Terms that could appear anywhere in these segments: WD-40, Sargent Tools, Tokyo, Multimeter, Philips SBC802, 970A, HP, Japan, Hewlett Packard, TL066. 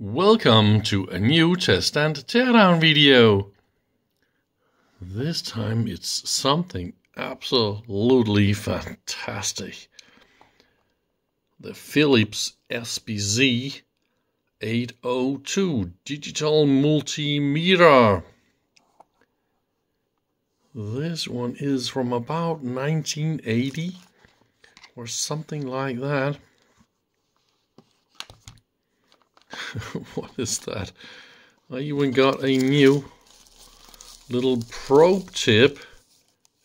Welcome to a new test and teardown video. This time it's something absolutely fantastic. The Philips SBC802 digital multimeter. This one is from about 1980 or something like that. What is that? I even got a new little probe tip,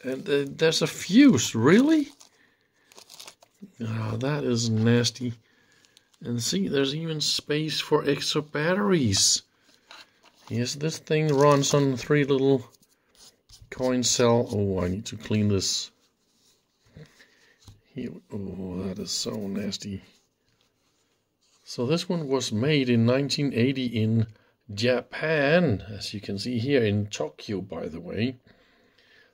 and there's a fuse, really? That is nasty. And see, there's even space for extra batteries. Yes, this thing runs on three little coin cell. Oh, I need to clean this. Here, oh, that is so nasty. So this one was made in 1980 in Japan, as you can see here in Tokyo, by the way.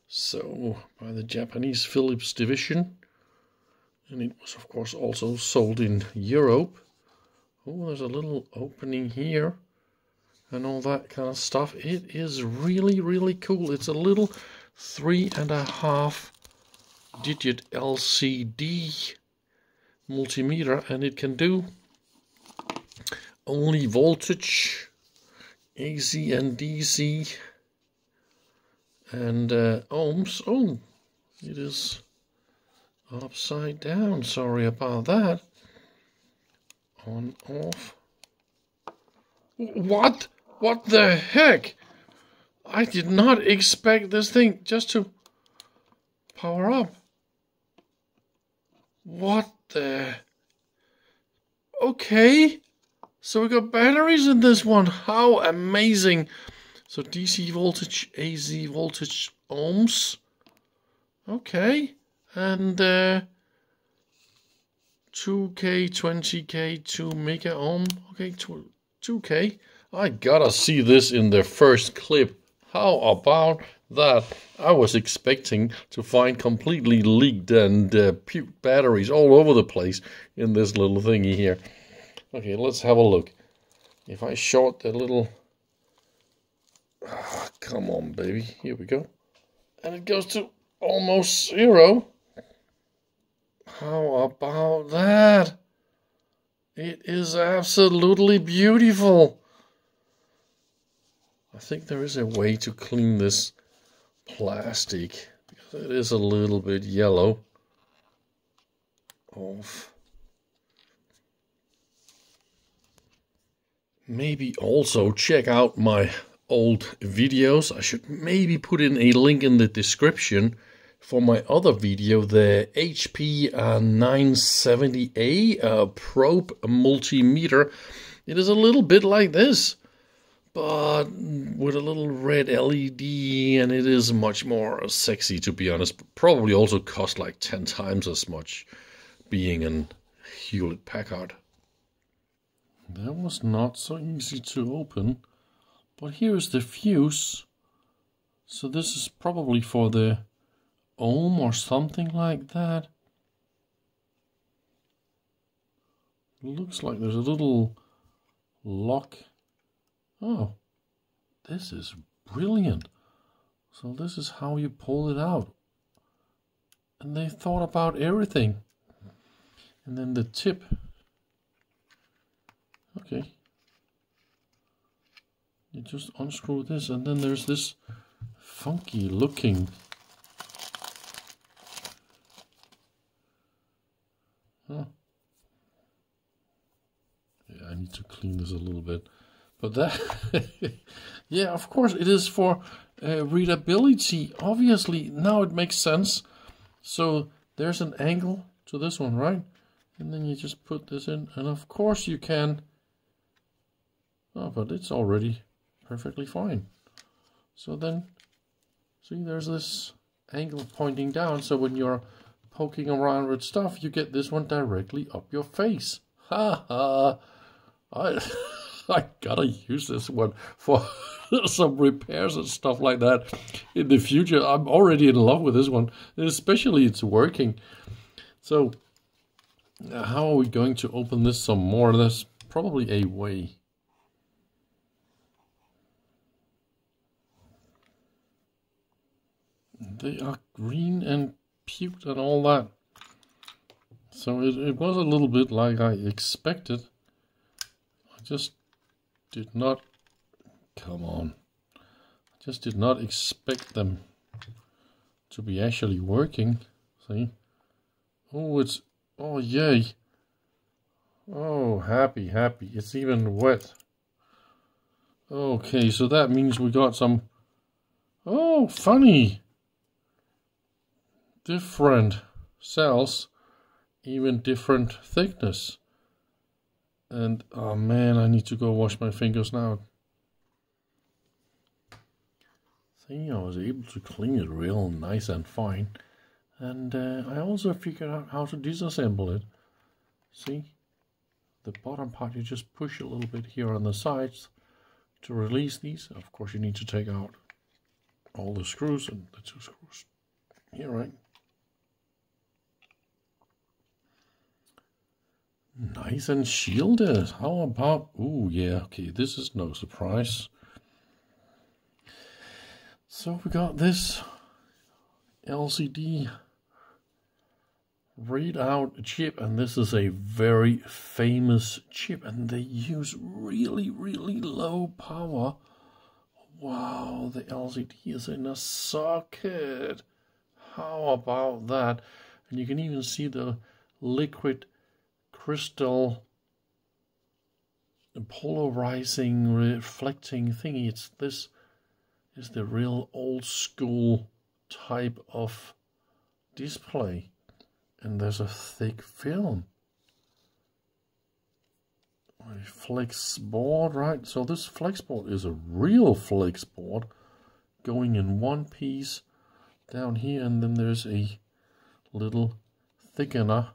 So, by the Japanese Philips division. And it was, of course, also sold in Europe. Oh, there's a little opening here and all that kind of stuff. It is really, really cool. It's a little 3.5-digit LCD multimeter, and it can do only voltage, AC and DC, and ohms. Oh, it is upside down. Sorry about that. On, off. What? What the heck? I did not expect this thing just to power up. What the? Okay. So we got batteries in this one. How amazing. So DC voltage, AC voltage, ohms. Okay. And 2K, 20K, 2 mega ohm. Okay, 2K. I gotta see this in the first clip. How about that? I was expecting to find completely leaked and puke batteries all over the place in this little thingy here. Okay, let's have a look. If I short the little... Oh, come on, baby. Here we go. And it goes to almost zero. How about that? It is absolutely beautiful. I think there is a way to clean this plastic, because it is a little bit yellow. Off. Maybe also check out my old videos. I should maybe put in a link in the description for my other video, the HP 970A probe multimeter. It is a little bit like this, but with a little red LED, and it is much more sexy, to be honest. Probably also cost like 10 times as much, being an Hewlett Packard. That was not so easy to open, but here is the fuse. So this is probably for the ohm or something like that. Looks like there's a little lock. Oh, this is brilliant. So this is how you pull it out. And they thought about everything. And then the tip. Okay, you just unscrew this, and then there's this funky looking, huh. Yeah, I need to clean this a little bit, but that, yeah, of course it is for readability, obviously. Now it makes sense. So there's an angle to this one, right? And then you just put this in, and of course you can. Oh, but it's already perfectly fine. So then, see, there's this angle pointing down. So when you're poking around with stuff, you get this one directly up your face. Ha ha! I gotta use this one for some repairs and stuff like that in the future. I'm already in love with this one, and especially it's working. So, how are we going to open this some more? There's probably a way. they are green and puke and all that. So it was a little bit like I expected. I just did not, come on, I just did not expect them to be actually working. See? Oh, it's, oh yay. Oh, happy, happy. It's even wet. Okay, so that means we got some, oh, funny, different cells, even different thickness. And, oh man, I need to go wash my fingers now. See, I was able to clean it real nice and fine. And I also figured out how to disassemble it. See? The bottom part, you just push a little bit here on the sides to release these. Of course, you need to take out all the screws and the two screws here, right? Nice and shielded. How about, ooh, yeah, okay, this is no surprise. So we got this LCD readout chip, and this is a very famous chip, and they use really, really low power. Wow, the LCD is in a socket. How about that? And you can even see the liquid crystal polarizing, reflecting thingy. It's, this is the real old school type of display. And there's a thick film. A flex board, right? So this flex board is a real flex board going in one piece down here, and then there's a little thickener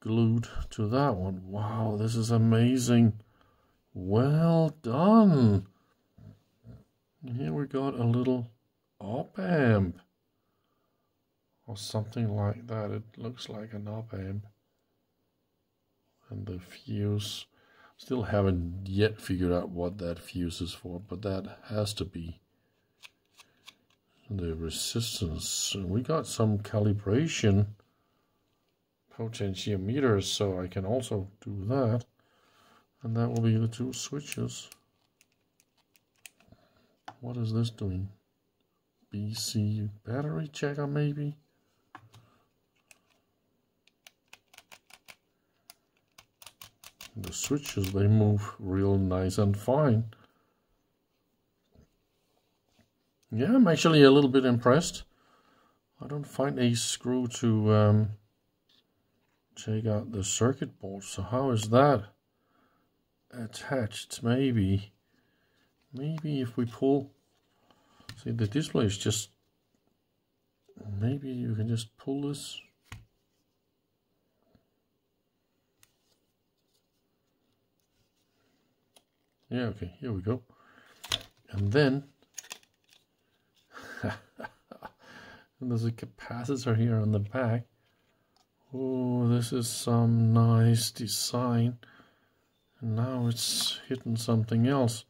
glued to that one. Wow, this is amazing. Well done. And here we got a little op amp. Or something like that. It looks like an op amp. And the fuse. Still haven't yet figured out what that fuse is for, but that has to be the resistance. We got some calibration potentiometers, so I can also do that. And that will be the two switches. What is this doing? BC battery checker, maybe? The switches, they move real nice and fine. Yeah, I'm actually a little bit impressed. I don't find a screw to take out the circuit board. So how is that attached? Maybe, maybe if we pull, see, the display is just, maybe you can just pull this. Yeah, okay, here we go. And then and there's a capacitor here on the back. Oh, this is some nice design. And now it's hitting something else.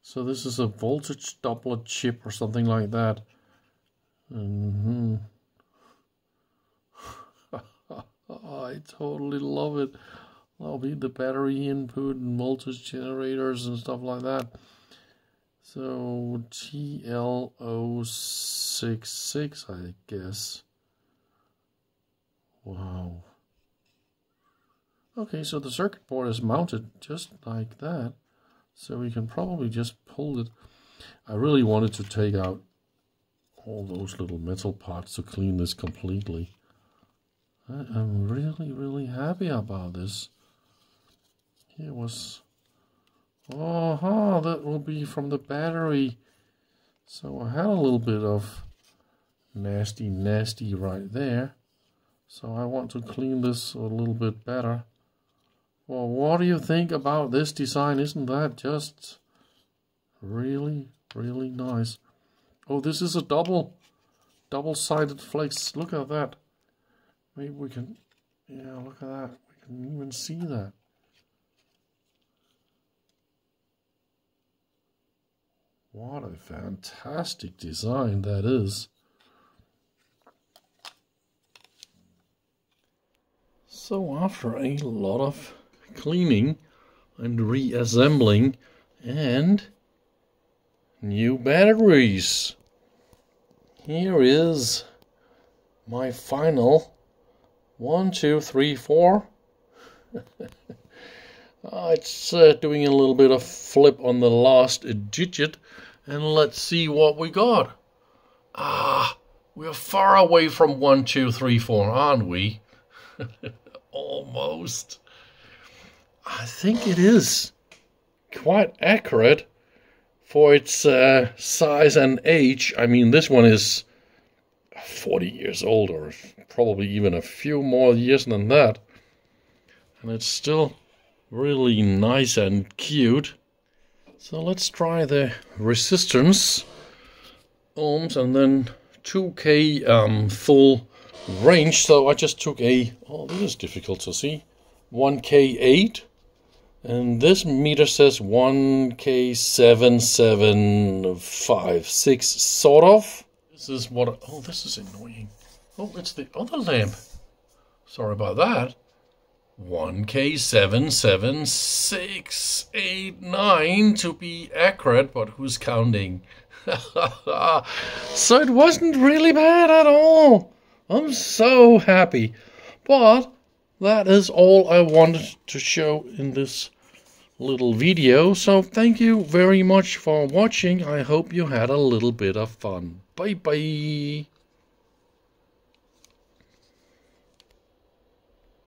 So this is a voltage doubler chip or something like that. Mm-hmm. I totally love it. That'll be the battery input and voltage generators and stuff like that. So TL066, I guess. Wow. Okay, so the circuit board is mounted just like that. So we can probably just pull it. I really wanted to take out all those little metal parts to clean this completely. I'm really, really happy about this. Here was, oh, oh, that will be from the battery. So I had a little bit of nasty, nasty right there. So I want to clean this a little bit better. Well, what do you think about this design? Isn't that just really, really nice? Oh, this is a double-sided flex. Look at that. Maybe we can, yeah, look at that. We can even see that. What a fantastic design that is. So after a lot of cleaning and reassembling and new batteries, here is my final 1, 2, 3, 4. It's doing a little bit of flip on the last digit, and let's see what we got. We're far away from 1, 2, 3, 4, aren't we? Almost. I think it is quite accurate for its size and age. I mean, this one is 40 years old, or probably even a few more years than that, and it's still really nice and cute. So let's try the resistance, ohms, and then 2K full range. So I just took a, oh, this is difficult to see, 1K8, and this meter says 1K7756, sort of. This is what, oh, this is annoying. Oh, it's the other lamp. Sorry about that. 1K77689 to be accurate, but who's counting? So it wasn't really bad at all. I'm so happy. But that is all I wanted to show in this little video. So thank you very much for watching. I hope you had a little bit of fun. Bye bye.